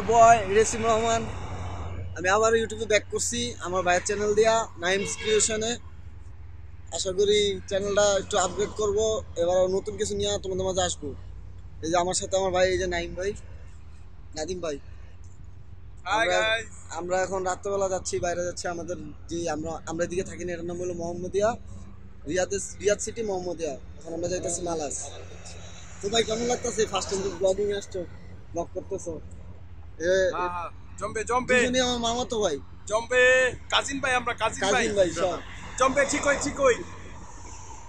your boy Racim Rahaman. I'm our YouTube back kursi. Our bike channel dia Naeem's creation. Ashaguri channel da to upgrade korbo. Ebar notun kichu niye tomader majhe ashbo. Ei je amar sathe amar bhai ei je Naeem bhai, Nadim bhai. Hi guys. Amra ekhon ratte bela jacchi baire jacchi amader je amra edike thaki na etar nam holo Mohammedia. Riyadh city Mohammedia. Ekhon amra jaitechi Malas. তো ভাই কেমন লাগতেছে first time blogging আসছো blog করতেছো এ জম্বে জম্বে তুমি আমার মামা তো ভাই জম্বে কাজিন ভাই আমরা কাজিন ভাই জম্বে ঠিক কই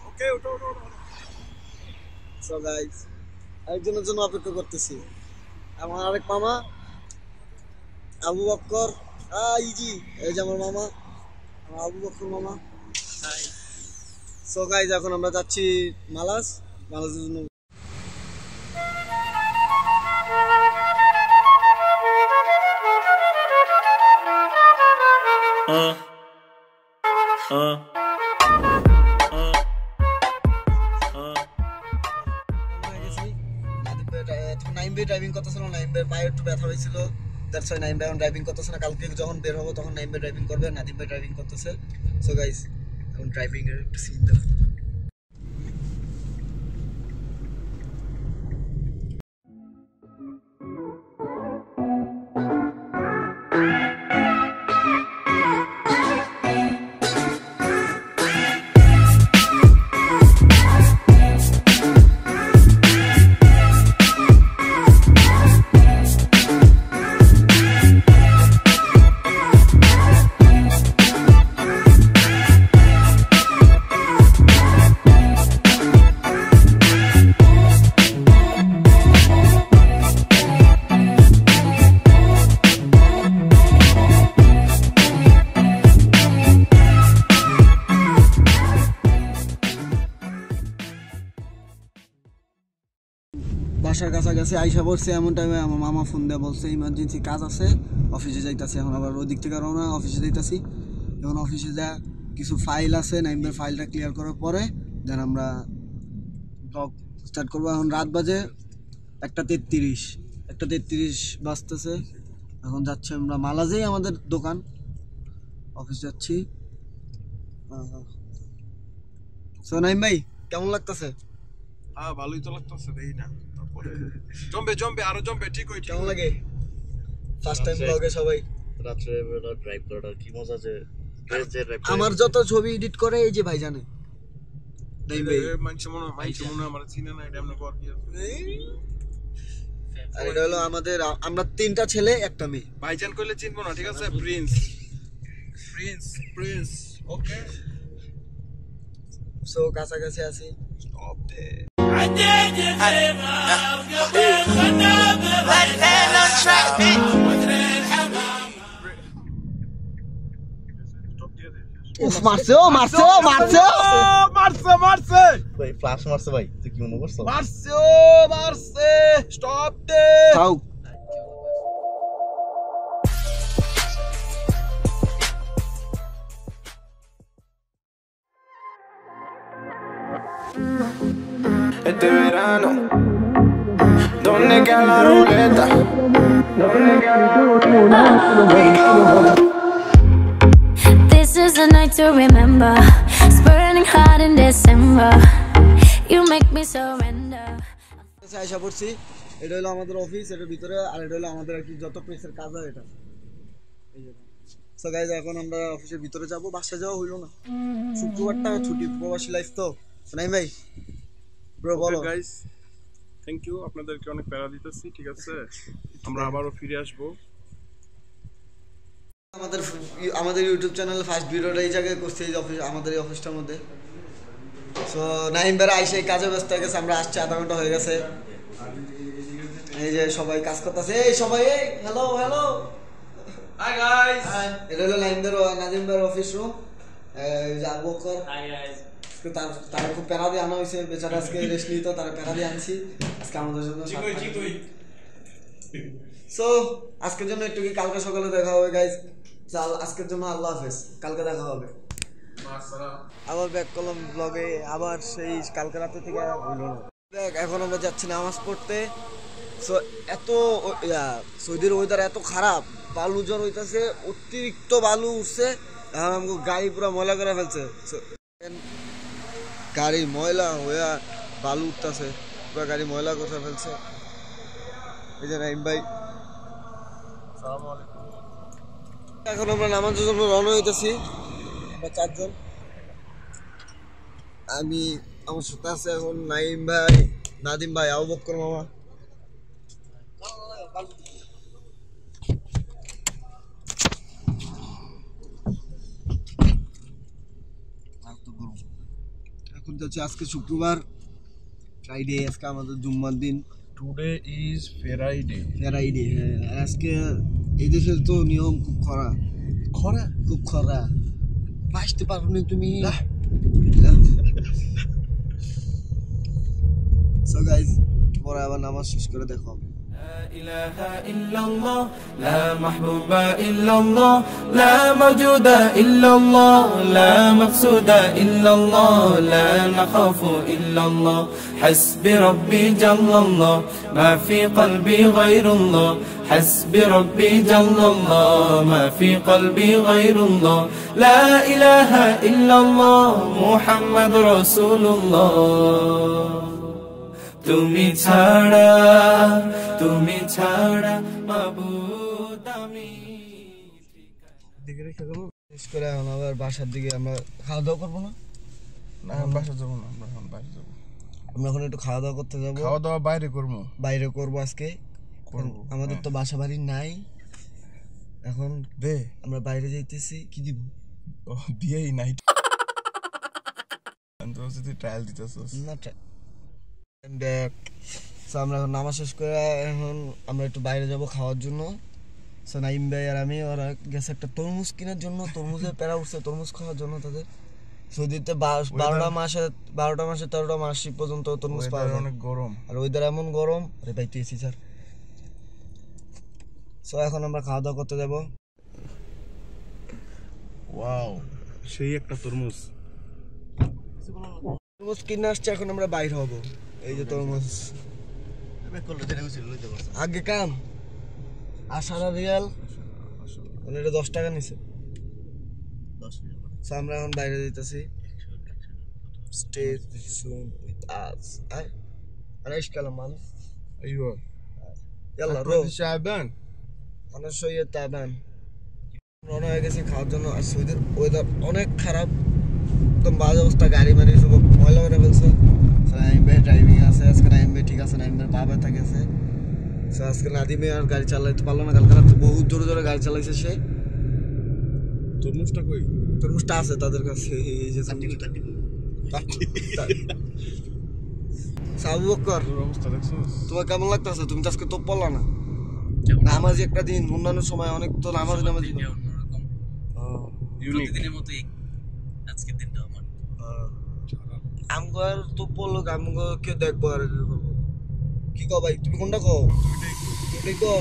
ওকে ওটো সো গাইস আরেকজনের জন্য অপেক্ষা করতেছি আমার আরেক মামা আবু বকর আইজি এই যে আমার মামা আবু বকর মামা হাই সো গাইস এখন আমরা যাচ্ছি মালাসের জন্য Naeem bhai driving করতেছ না Naeem bhai পায়ে একটু ব্যথা হয়েছিল that's why Naeem bhai driving করতেছ না কালকে যখন বের হবো তখন Naeem bhai driving করবে Nadim bhai driving করতেছে so guys I'm driving to see them আশার কাছে আইসা বলছে এমন টাইমে আমার মামা ফোন দিয়ে বলছে ইমার্জেন্সি কাজ আছে অফিসে যাইতাছি এখন আবার ওই দিক থেকে রওনা অফিসে যাইতাছি এখন অফিসে যা কিছু ফাইল আছে নাইমের ফাইলটা ক্লিয়ার করার পরে দেন আমরা ব্লগ স্টার্ট করব এখন রাত বাজে 1:33 বাজতেছে এখন যাচ্ছি আমরা মালাজেই আমাদের দোকান অফিস যাচ্ছি সো নাইম ভাই কেমন লাগতাছে হ্যাঁ ভালোই তো লাগতাছে দেই না জম্বে আরো জম্বে ঠিক কেমন লাগে ফার্স্ট টাইম ব্লগে সবাই রাতে বেলা ড্রাইভ করাটা কি মজা যে আমার যত ছবি এডিট করে এই যে ভাই জানে নাই ভাই মানুষ মনে আমার চিনে না এটা আমরা কর কি আর এটা হলো আমাদের আমরা তিনটা ছেলে একটা মেয়ে ভাইজান কইলে চিনবো না ঠিক আছে প্রিন্স ওকে সো কাছাকাছি আছি স্টপ দে Stop Este verano, ¿dónde queda la ruleta? This is a night to remember. It's burning hot in December. You make me surrender. আশা করছি এটা হলো আমাদের অফিস এর ভিতরে আর এটা হলো আমাদের কি যত প্রেসার কাজ হয় এটা এই যে সো গাইস এখন আমরা অফিসের ভিতরে যাব বাসা যাওয়া হলো না শুক্রবারটা ছুটি প্রবাসী লাইফ তো নাই ভাই Bro, okay, guys. Thank you. আপনাদেরকে অনেক প্যারা দিতেছি ঠিক আছে আমরা আবারো ফিরে আসব আমাদের ইউটিউব চ্যানেলে ফার্স্ট ভিডিওটা এই জায়গায় করছি আমাদের অফিসটার মধ্যে সো নাইম ভাই আইসে কাজে ব্যস্ত হয়ে গেছে আমরা আসছে আধা ঘন্টা হয়ে গেছে এই যে সবাই কাজ করতেছে এই সবাই এই হ্যালো হাই গাইস এটা হলো নাইম ভাই আর নাদিম ভাইয়ের অফিস রুম যাব কর হাই গাইস তারা খুব প্যারা দিয়ে আনা হয়েছে বেচারা আজকে রেস্ট নিত তারা প্যারা দিয়ে আনছি আজকে আমাদের জন্য সো আজকের জন্য একটু কি কালকে সকালে দেখা হবে গাইজ আজকের জন্য আল্লাহ হাফেজ কালকে দেখা হবে আবার ব্যাক করলাম ব্লগে আবার সেই কালকে রাতে থেকে হলো না দেখ এখন আমরা যাচ্ছি নামাজ পড়তে সো এত সৌদির ওয়েদার এত খারাপ, বালু জ্বর হইতাছে, অতিরিক্ত বালু উঠছে, আমাকে গাড়ি পুরো ময়লা করে ফেলছে। গাড়ি ময়লা হইয়া বালু উঠতেছে, পুরো গাড়ি ময়লা করে ফেলছে। এই যে নাইম ভাই, আসসালামু আলাইকুম। এখন আমরা নামাজের জন্য রওনা হইতেছি, আমরা চারজন। আমি, আমার সাথে আছে এখন নাইম ভাই, নাদিম ভাই, আবু বকর মামা। এখন যাচ্ছি আজকে শুক্রবার, ফ্রাইডে, আজকে আমাদের জুম্মার দিন। Today is Friday. ফ্রাইডে, হ্যাঁ। আজকে এই দেশের তো নিয়ম খুব খরা, খরা খুব খরা, বাঁচতে পারো না তুমি। সো গাইস, পরে আবার নামাজ শেষ করে দেখা হবে। لا إله إلا الله لا محبوب إلا الله لا موجود إلا الله لا مقصود إلا الله لا نخاف إلا الله حسبي ربي جل الله ما في قلبي غير الله حسبي ربي جل الله ما في قلبي غير الله لا إله إلا الله محمد رسول الله তুমি ছাড়া, তুমি ছাড়া মাবুদ আমি। শেষ করে এখন আবার বাসার দিকে আমরা খাওয়া দাওয়া করবো না, বাসা যাবো না, আমরা এখন বাসা যাবো। আমরা এখন একটু খাওয়া দাওয়া করতে যাবো, খাওয়া দাওয়া বাইরে করবো, বাইরে করবো আজকে। আমাদের তো বাসা বাড়ি নাই এখন, আমরা বাইরে যাইতেছি। কি দিব? বিয়েই নাই, ট্রায়াল দিতেছ না? আমরা এখন নামাজ শেষ করে এখন আমরা একটু বাইরে যাবো খাওয়ার জন্য। সো নাইম ভাই আর আমি, ওরা গেছে একটা তরমুজ কেনার জন্য, তরমুজের প্যারা উঠছে, তরমুজ খাওয়ার জন্য। তাদের সৌদিতে 12টা মাসে 13টা মাস পর্যন্ত তরমুজ পাওয়া যায়। অনেক গরম, আর ওয়েদার এমন গরম। আরে ভাই তুই এসি স্যার। সো এখন আমরা খাওয়া দাওয়া করতে যাবো। ওয়াও, সেই একটা তরমুজ, তরমুজ কিনে আসছে। এখন আমরা বাইরে হবো। এই যে তরমুজ, আগে কাম আসারা রিয়াল, মানে এটা 10 টাকা নিছে। আমরা এখন বাইরে যেতেছি। স্টে সুন উইথ আস। আরে ايش كلام مان ايوه يلا روح شعبان انا شويه تعبان রওনা হয়ে গেছে খাওয়ার জন্য। আর সৌদির ওয়েদার অনেক খারাপ, একদম বাজে অবস্থা। গাড়ি মানে সব ময়লা হয়ে গেছে। ড্রাইভিং আছে আজকে নাইম ভাই, ঠিক আছে নাইম ভাই বাবা থাকেছে। সো আজকে নাদিমে আর গাড়ি চালাইতে পারলো না, কালকে রাতে বহুত জোরে জোরে গাড়ি চালাইছে সে। তরমুজটা কই? তরমুজটা আছে তাদের কাছে, এই যে সাবু বকর অবস্থা দেখছো? তোমার কেমন লাগতেছে? তুমি তো আজকে তো পড়লা না, নামাজ একটা দিন, অন্যান্য সময় অনেক তো নামাজ নামাজ অন্যরকম, প্রতিদিনের মতো আজকের দিনটা আমার। আমগর তো পড়লো, আমগরকে দেখবো আর কি কো ভাই? তুমি কোনটা কো? তুমি কো।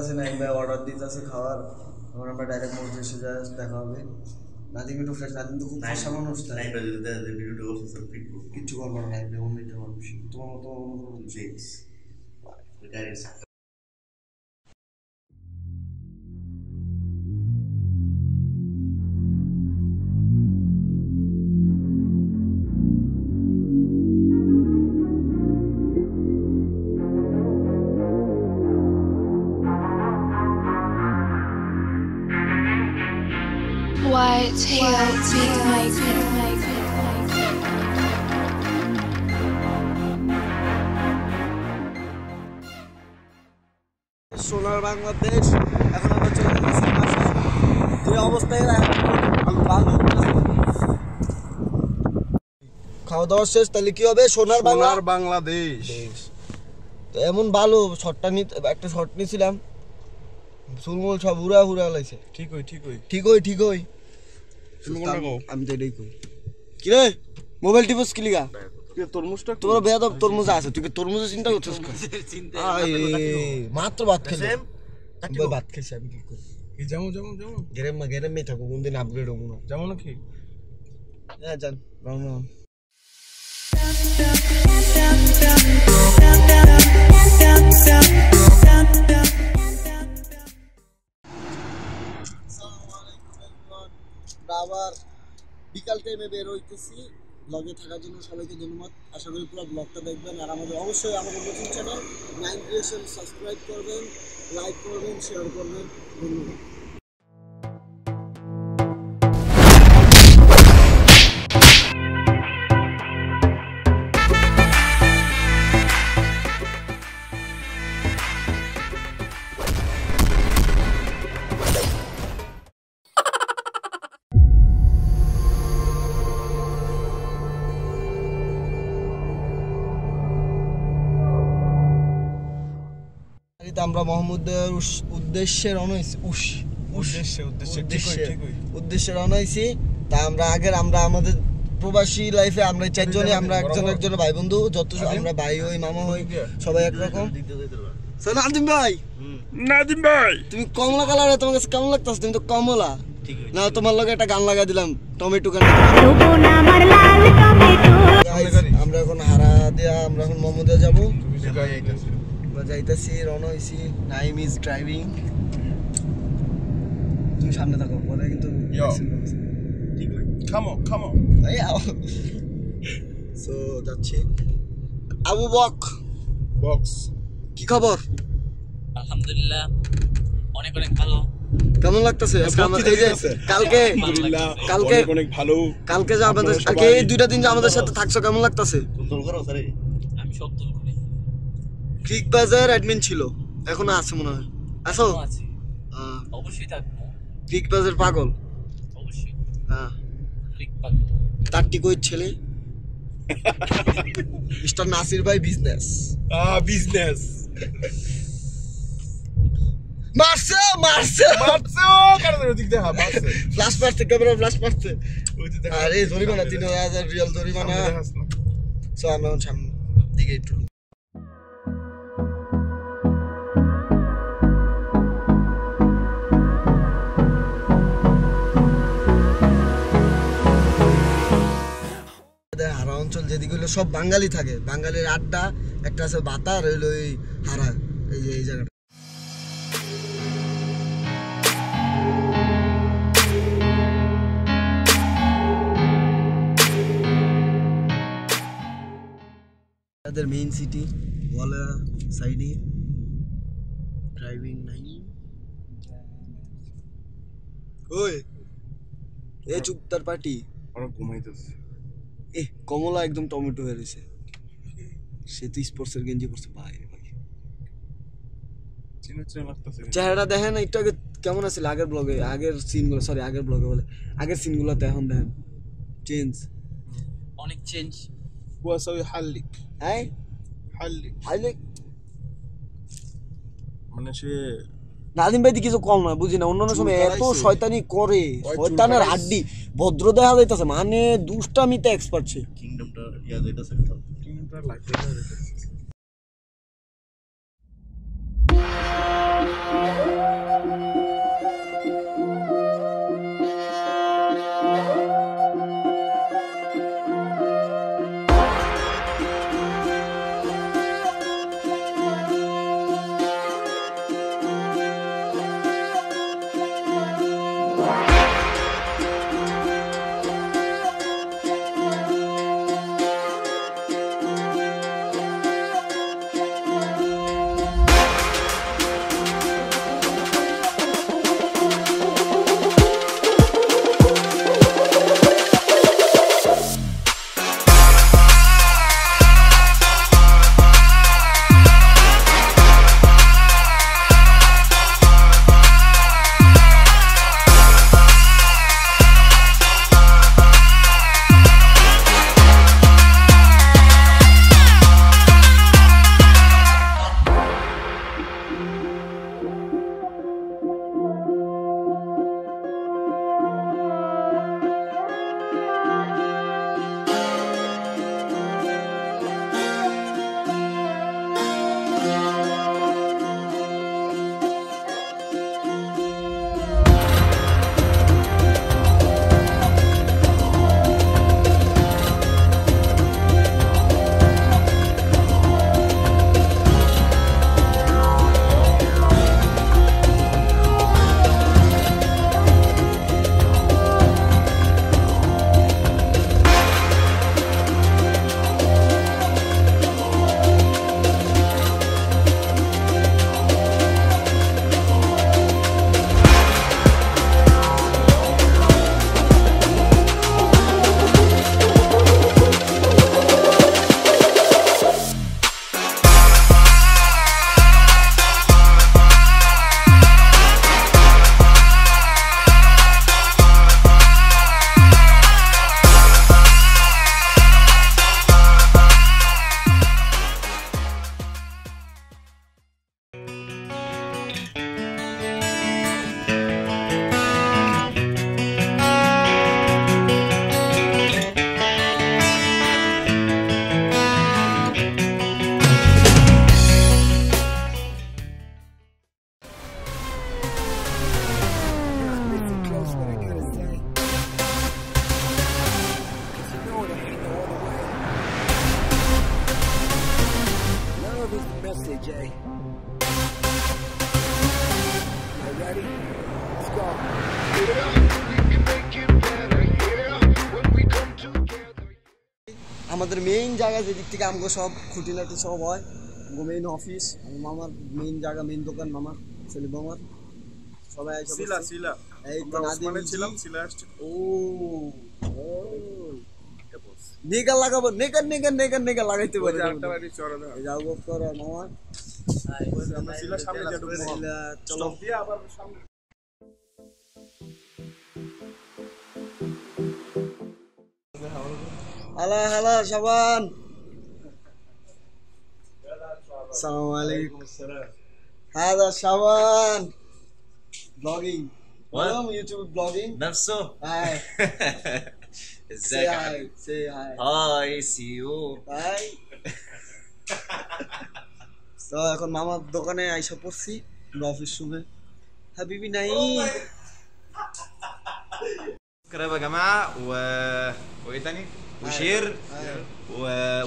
Naeem, সোনার বাংলাদেশ। এখন আমরা চলে যাচ্ছি অবস্থায় আমি ভালো খাওয়া দাওয়া শেষ, তাহলে কি হবে সোনার বাংলার বাংলাদেশ। তো এমন ভালো শটটা নিতে একটা শট নিয়েছিলাম, চুলমুল সব হুড়া হুড়া লাগছে। ঠিক ওই আমি তো এটাই কই, কি রে মোবাইল টিপস কি লিগা? আবার বিকাল টাইমে বের হইতেছি। ব্লগে থাকার জন্য সবাইকে ধন্যবাদ। আশা করি পুরো ব্লগটা দেখবেন, আর আমাদের অবশ্যই আমাদের নতুন চ্যানেল নাইন ক্রিয়েশন সাবস্ক্রাইব করবেন, লাইক করবেন, শেয়ার করবেন। ধন্যবাদ। আমরা মোহাম্মদের উদ্দেশ্যে রওনা হইছি, উদ্দেশ্যে রওনা হইছি। তা আমরা আগের আমাদের প্রবাসী লাইফে আমরা চারজনে আমরা একজন ভাই বন্ধু, যত আমরা ভাই হই মামা হই সবাই একরকম। নাদিম ভাই, তুমি কমলা কালার, তোমার কাছে কেমন লাগতেছ? তুমি তো কমলা না, তোমার লগে একটা গান লাগা দিলাম, টমেটো গান। আমরা এখন হারা দিয়া আমরা এখন মোহাম্মদে যাবো, যাইতেছি রওনা হয়েছি। নাইম ইজ ড্রাইভিং, তুমি সামনে থাকো, পরে কিন্তু যাচ্ছি। আবু বক্স, কি খবর? আলহামদুলিল্লাহ, অনেক অনেক ভালো। কেমন লাগতেছে? কালকে কালকে অনেক ভালো, কালকে যে আমাদের এই দুইটা দিন যে আমাদের সাথে থাকছো, কেমন লাগতেছে? আমি সব ঠিক বাজার অ্যাডমিন ছিল, এখনো আছে মনে হয়। আসো, অবশ্যই থাকবো। ঠিক বাজার পাগল, অবশ্যই। হ্যাঁ, ঠিক পাগল তার টিকোই ছেলে মিস্টার নাসির ভাই বিজনেস। বিজনেস মারছে মারছে মারছে কার ধরে দিক দেখা, মারছে ফ্ল্যাশ মারছে, ক্যামেরা ফ্ল্যাশ মারছে। আরে জরিমানা 3000 রিয়াল জরিমানা। সো আমরা সামনে দিকে একটু অঞ্চল যেদিকে হইলো সব বাঙালি থাকে, বাঙালির আড্ডা একটা আছে বাতা, রইল এই হারা, এই যে এই জায়গাটা। তাদের মেইন সিটি ওয়ালা সাইডে ড্রাইভিং নাই। ওই এ চুপতার পার্টি আর ঘুমাইতেছে। এ কমলা একদম টমেটো হয়ে রয়েছে, সে তো স্পোর্টসের গেঞ্জি পরছে। ভাই চেহারা দেখেন একটু আগে কেমন আছে, আগের ব্লগে আগের সিনগুলো, সরি আগের ব্লগে বলে আগের সিনগুলোতে এখন দেখেন চেঞ্জ, অনেক চেঞ্জ। মানে সে নাদিম ভাই কিছু কম না, বুঝি না অন্যান্য সময় এত শয়তানি করে, শয়তানের হাড্ডি, ভদ্র দেখা যাইতেছে, মানে দুষ্টামিতে এক্সপার্ট সে। আমাদের মেইন জায়গা যেদিক থেকে আমগো সব খুঁটিনাটি সব হয় আমগো মেইন অফিস মামার মেইন জায়গা মেইন দোকান মামা সেলিম মামার সবাই আছে সিলা সিলা এই তো নাদিম ছিলাম সিলা আসছে ও ও এটা বস নেগা লাগাবো নেগা নেগা নেগা নেগা লাগাইতে পারি একটা বাড়ি চড়া দাও যাও গো করো মামা আই আমরা সিলা সামনে যাবো সিলা চলো দিয়ে আবার সামনে Hello, hello, Shaban. Assalamu alaikum. Hello, Shaban. Blogging. What? Hello, YouTube blogging. Nafso. Hi. Say hi. Say hi. Hi, see you. Hi. So, I am Mama Dokane Aisha Porsi. Office Shube. Habibi Naeem. Subscribe, Jama'a. What else? وشير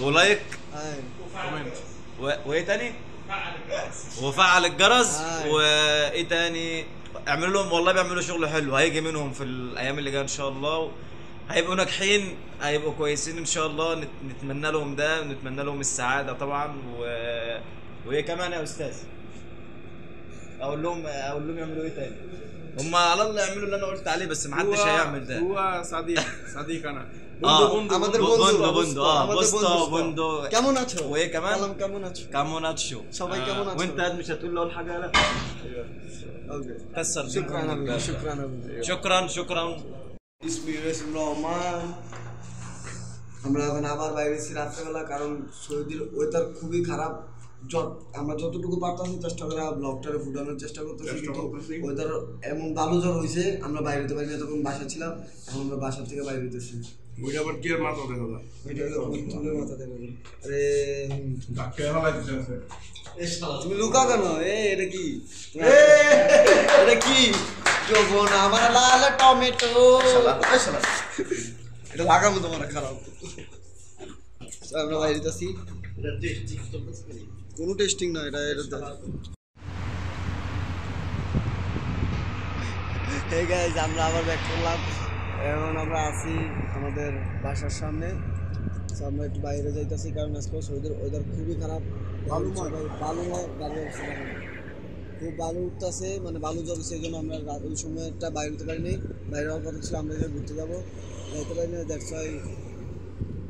ولايك وايه تاني وفعل الجرس وايه تاني اعملوا لهم والله بيعملوا شغل حلو هيجي منهم في الايام اللي جايه ان شاء الله هيبقوا ناجحين هيبقوا كويسين ان شاء الله نتمنى لهم ده ونتمنى لهم السعاده طبعا وايه كمان يا استاذ اقول لهم يعملوا ايه تاني هم على الله يعملوا اللي انا قلت عليه بس محدش هيعمل ده هو صديق انا আমাদের বন্ধু বন্ধু কেমন আছো way কেমন আছো সবাই কেমন আছো وانت مش هتقول له الحاجه لا تسلم شكرا اسمي راسم رحمان আমরা এখন আবার বাইরে এসে রাত্রিবেলা কারণ সৌদির ওয়েদার খুবই খারাপ আমরা যতটুকু পারতাছি চেষ্টা করে ব্লগটারে ফুটানোর চেষ্টা করতেছি কিন্তু ওয়েদার এমন ভালো জ্বর হইছে আমরা বাইরে তো বাইরে তখন বাসা ছিলাম এখন আমরা বাসা থেকে বাইরে হইতেছি ওইটা আবার কি আর মাথা দেখা যায় এটা তুলের মাথা দেখা যায় আরে ডাক্তার হলাইতেছে এই শালা তুমি লুকা কেন এ এটা কি যখন আমার লাল টমেটো শালা এটা লাগাবো তোমার খারাপ আমরা বাইরে যাচ্ছি এটা টেস্টিং করতেছি কোনো টেস্টিং না এটা হে গাইস আমরা আবার ব্যাক করলাম এখন আমরা আসি আমাদের বাসার সামনে আমরা একটু বাইরে যাইতেছি কারণ আজকে সৌদির ওয়েদার খুবই খারাপ খুব বালু উঠতেছে মানে বালু জমছে সেই জন্য আমরা ওই সময়টা বাইরে হতে পারিনি বাইরে হওয়ার কথা ছিল আমরা ঘুরতে যাবো যাইতে পারিনি দ্যাটস ওয়াই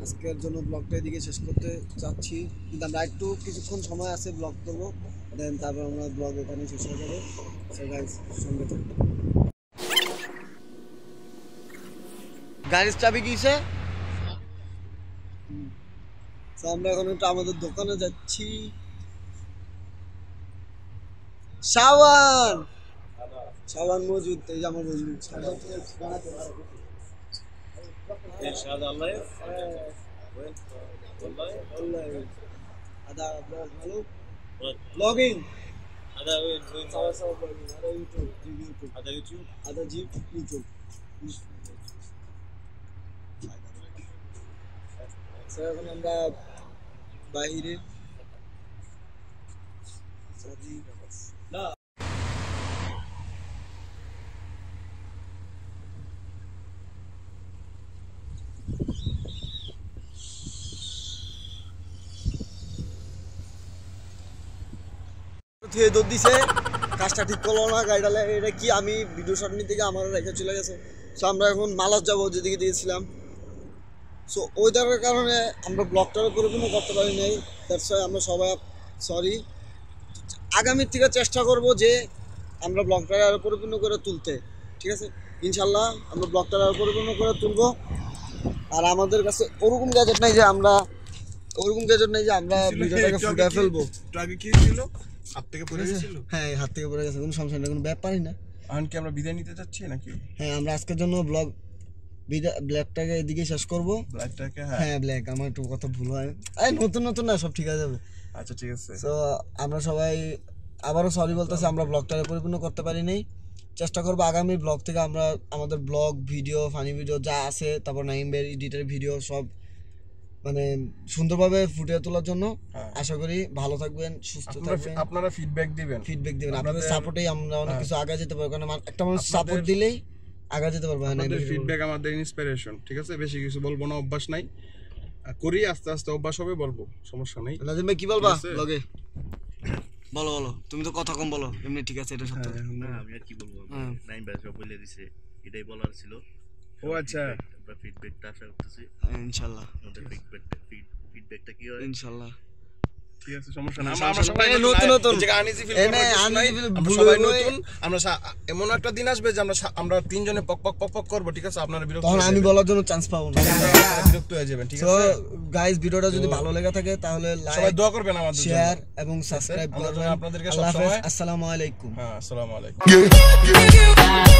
আজকের জন্য ব্লগটা এদিকে শেষ করতে চাচ্ছি কিন্তু আমরা একটু কিছুক্ষণ সময় আছে ব্লগ করবো দেন তারপর আমরা ব্লগ এখানে শেষ হয়ে যাবো সঙ্গে থাকবো গাড়ির চাবি কিসে আমরা এখন একটু আমাদের দোকানে যাচ্ছি শাওয়ান শাওয়ান মজুদ এই যে আমার বন্ধু ان شاء الله الله وين والله هذا بلوج بلوجينج هذا وين هذا يوتيوب هذا جيب يوتيوب سلام আমরা বাইরে সাদি না থে দদ দিছে কাজটা ঠিক করলো না গাড়িটা এটা কি আমি ভিডিও শট নি থেকে আমার রেখে চলে গেছে সো আমরা এখন মালাস যাব যেদিকে দিয়েছিলাম সো ওয়েদারের কারণে আমরা ব্লগটার করে কোনো করতে পারি নাই দ্যাটস ওয়াই আমরা সবাই সরি আগামী থেকে চেষ্টা করব যে আমরা ব্লগটা আরও পরিপূর্ণ করে তুলতে ঠিক আছে ইনশাল্লাহ আমরা ব্লগটা আরও পরিপূর্ণ করে তুলব আর আমাদের কাছে ওরকম গ্যাজেট নাই যে আমরা ভিডিওটাকে ফুটায় ফেলবো আগে কি ছিল হাত থেকে পড়ে গেছিল হ্যাঁ হাত থেকে পড়ে গেছে কোনো সমস্যা না কোনো ব্যাপারই না এখন কি আমরা বিদায় নিতে যাচ্ছি নাকি হ্যাঁ আমরা আজকের জন্য ব্লগ ব্ল্যাকটাকে এদিকে শেষ করব ব্ল্যাকটাকে হ্যাঁ ব্ল্যাক আমার একটু কথা ভুল হয় এই নতুন না সব ঠিক হয়ে যাবে আচ্ছা ঠিক আছে সো আমরা সবাই আবারও সরি বলতেছি আমরা ব্লগটাকে পরিপূর্ণ করতে পারিনি চেষ্টা করব আগামী ব্লগ থেকে আমরা আমাদের ব্লগ ভিডিও ফানি ভিডিও যা আছে তারপর নাইমবের এডিটের ভিডিও সব মানে সুন্দরভাবে ফুটিয়ে তোলার জন্য আশা করি ভালো থাকবেন সুস্থ থাকবেন আপনারা ফিডব্যাক দিবেন আপনাদের সাপোর্টেই আমরা অনেক কিছু আগায় যেতে পারব কারণ একটা মানুষ সাপোর্ট দিলেই আগায় যেতে পারবে না ফিডব্যাক আমাদের ইন্সপিরেশন ঠিক আছে বেশি কিছু বলবো না অভ্যাস নাই করি আস্তে আস্তে অভ্যাস হবে, বলবো সমস্যা নেই। নাজিম ভাই কি বলবা লগে বলো বলো, তুমি তো কথা কম বলো এমনি, ঠিক আছে এটা সত্য। না আমি আর কি বলবো, নাইম ভাই সব বলে দিয়েছে, এটাই বলার ছিল। ও আচ্ছা, আমরা ফিডব্যাকটা আশা করতেছি ইনশাআল্লাহ, আমাদের ফিডব্যাকটা কি হয় ইনশাআল্লাহ, ঠিক আছে সমস্যা না। আমরা সবাই নতুন নতুন যে আনিজি ফিল করি, সবাই নতুন, আমরা এমন একটা দিন আসবে যে আমরা তিনজনে পক পক পক পক করব, ঠিক আছে? আপনারা বিরক্ত হবেন, তখন আমি বলার জন্য চান্স পাবো না, বিরক্ত হয়ে যাবেন, ঠিক আছে? গাইস ভিডিওটা যদি ভালো লাগা থাকে তাহলে লাইক, সবাই দোয়া করবেন আমাদের জন্য, শেয়ার এবং সাবস্ক্রাইব করবেন। আপনাদেরকে সব সময় আসসালামু আলাইকুম। হ্যাঁ আসসালামু আলাইকুম।